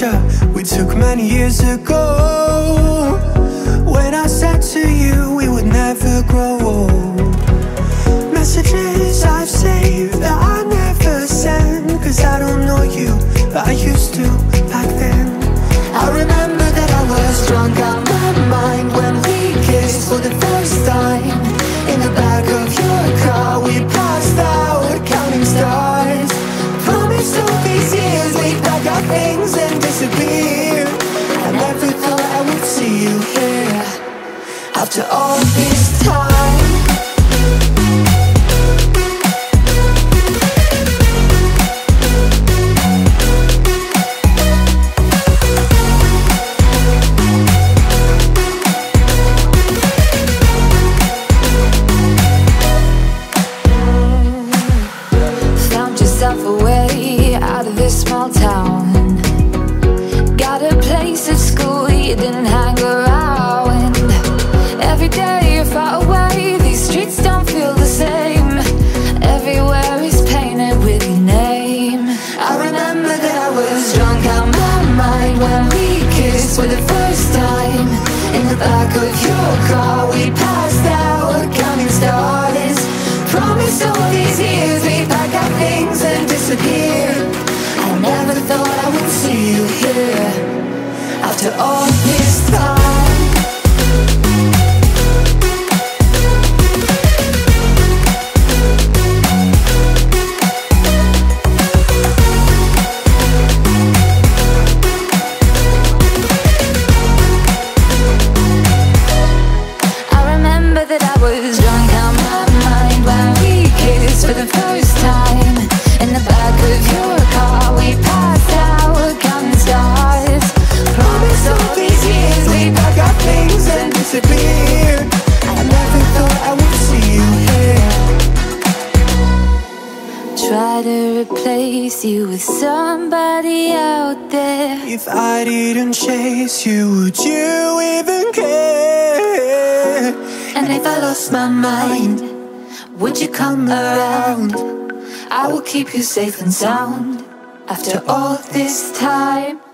picture we took many years ago, when I said to you we would never grow old. Messages I've saved that I never send, 'cause I don't know you, but I used to back then. I remember that I was drunk out my mind when we kissed for the first time. In the back of your car we passed out counting stars. Promised all these years we'd pack our things and disappear. I never thought I would see you here after all this time. Keep you safe and sound after all this time.